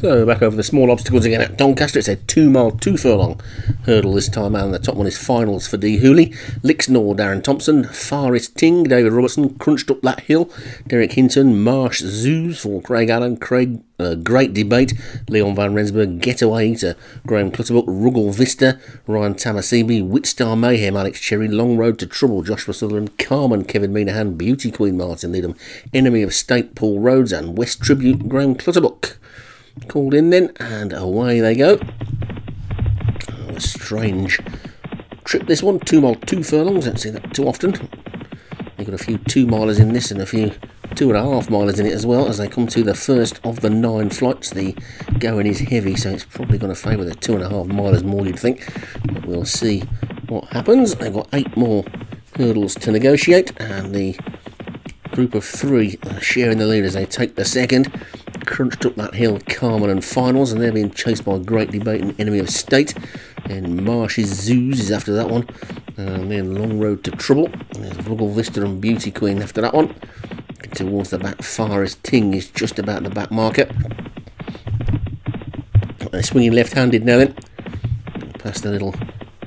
So back over the small obstacles again at Doncaster. It's a 2-mile 2-furlong hurdle this time, and the top one is finals for D. Hooley, Lixnor, Darren Thompson, Faris Ting, David Robertson, Crunched Up That Hill, Derek Hinton, Marsh's Zoos for Craig Allen, Great Debate, Leon Van Rensburg, Getaway to Graham Clutterbuck, Ruggle Vista, Ryan Tamasibi, Whitstar Mayhem, Alex Cherry, Long Road to Trouble, Joshua Sutherland, Carmen, Kevin Minahan, Beauty Queen Martin, Needham, Enemy of State, Paul Rhodes, and West Tribute, Graham Clutterbuck. Called in then, and away they go. Oh, a strange trip this one, 2-mile 2-furlongs, don't see that too often. They've got a few 2-milers in this and a few 2.5-milers in it as well, as they come to the first of the 9 flights. The going is heavy, so it's probably going to favour the 2.5-milers more, you'd think, but we'll see what happens. They've got 8 more hurdles to negotiate, and the group of 3 are sharing the lead as they take the second. Crunched Up That Hill, Carmen and Finals, and they're being chased by Great Debate and Enemy of State. Then Marsh's Zoos is after that one, and then Long Road to Trouble. And there's Vogel Vista and Beauty Queen after that one. And towards the back, Faris Ting is just about the back marker. They're swinging left-handed now then, past the little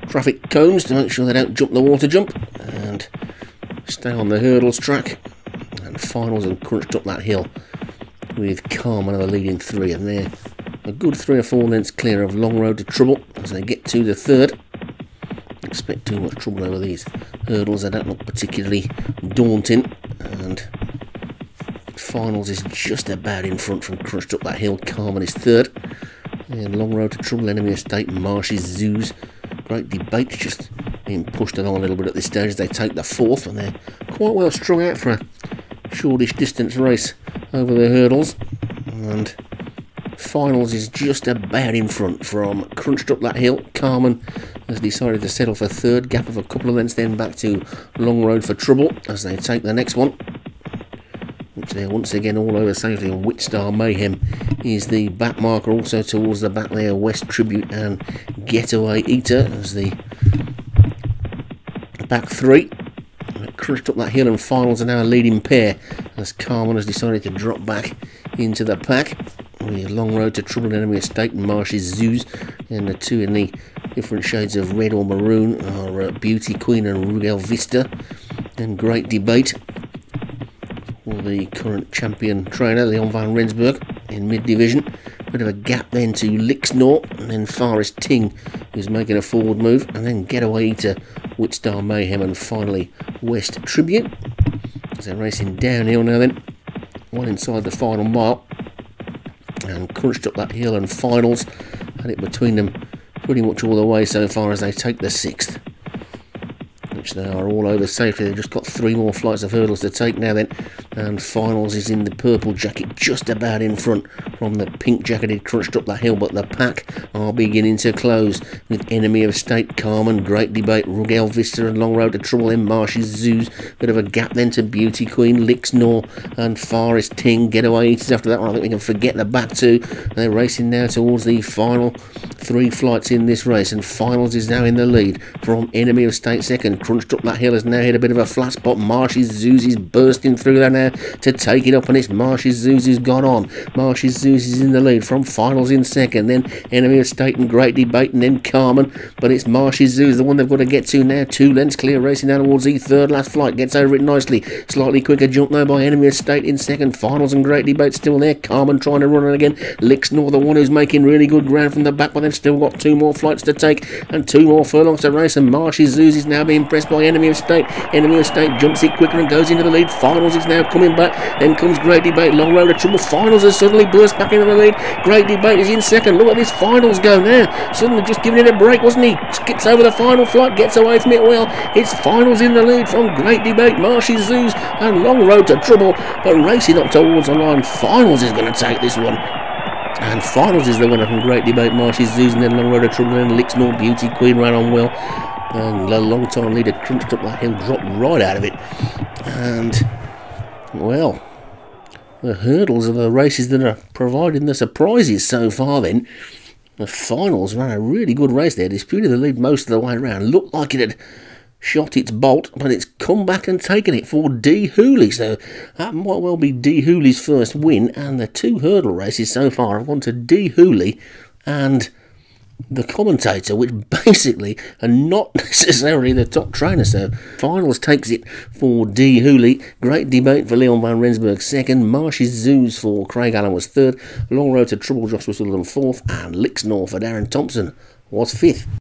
traffic cones to make sure they don't jump the water jump, and stay on the hurdles track. And Finals and Crunched Up That Hill, with Carmen are the leading 3, and they're a good 3 or 4 lengths clear of Long Road to Trouble as they get to the third. Expect too much trouble over these hurdles, they don't look particularly daunting, and Finals is just about in front from Crushed Up That Hill. Carmen is third, and Long Road to Trouble, Enemy of State, Marsh's Zoos, Great Debate just being pushed along a little bit at this stage as they take the fourth, and they're quite well strung out for a shortish distance race over the hurdles. And Finals is just about in front from Crunched Up That Hill. Carmen has decided to settle for third, gap of a couple of lengths then back to Long Road for Trouble as they take the next one, which they're once again all over safely. And Whitstar Mayhem is the back marker, also towards the back there, West Tribute and Getaway Eater as the back 3. Crushed Up That Hill and Finals are now a leading pair, as Carmen has decided to drop back into the pack. We have Long Road to Trouble, Enemy of State, and Marsh's Zoos, and the 2 in the different shades of red or maroon are Beauty Queen and Ruggle Vista, and Great Debate for the current champion trainer Leon Van Rensburg in mid-division. Bit of a gap then to Lixnor, and then Faris Ting, who's making a forward move, and then Getaway to Whitstar Mayhem, and finally West Tribute. So they're racing downhill now then, well inside the final mile, and Crunched Up That Hill and Finals had it between them pretty much all the way so far as they take the 6th, which they are all over safely. They've just got 3 more flights of hurdles to take now then, and Finals is in the purple jacket just about in front from the pink jacketed Crunched Up That Hill, but the pack are beginning to close with Enemy of State, Carmen, Great Debate, Ruggle Vista and Long Road to Trouble in Marsh's Zoos. Bit of a gap then to Beauty Queen, Lixnor and Faris Ting. Getaway Eaters after that one. I think we can forget the back 2. They're racing now towards the final 3 flights in this race, and Finals is now in the lead from Enemy of State second. Crunched Up That Hill has now hit a bit of a flat spot. Marsh's Zoos is bursting through there now to take it up, and it's Marsh's Zoos has gone on. Marsh's Zoos is in the lead from Finals in second, then Enemy of State and Great Debate, and then Carmen, but it's Marsh's Zoos, the one they've got to get to now. 2 lengths clear, racing down towards the third last flight, gets over it nicely. Slightly quicker jump though by Enemy of State in second. Finals and Great Debate still there. Carmen trying to run on again. Lixnor, the one who's making really good ground from the back, but they've still got 2 more flights to take and 2 more furlongs to race, and Marsh's Zoos is now being pressed by Enemy of State. Enemy of State jumps it quicker and goes into the lead. Finals is now coming back, then comes Great Debate. Long Road to Trouble. Finals has suddenly burst back into the lead. Great Debate is in second. Look at this Finals go now, suddenly just giving it a break, wasn't he? Skips over the final flight, gets away from it well. It's Finals in the lead from Great Debate, Marsh's Zoos and Long Road to Trouble, but racing up towards the line, Finals is going to take this one. And Finals is the winner from Great Debate, Marsh's Zoos, and then Long Road to Trouble, and Lixnor. Beauty Queen ran on well, and the long time leader Crunched Up That Hill dropped right out of it. And well, the hurdles are the races that are providing the surprises so far then. The Finals ran a really good race there, disputed the lead most of the way around, looked like it had shot its bolt, but it's come back and taken it for D. Hooley. So that might well be D. Hooley's first win, and the two hurdle races so far have gone to D. Hooley and the commentator, which basically are not necessarily the top trainer. So finals takes it for D. Hooley, Great Debate for Leon Van Rensburg second, Marsh's Zoos for Craig Allen was third, Long Road to Trouble Joshua Sutherland fourth, and Lixnor for Darren Thompson was fifth.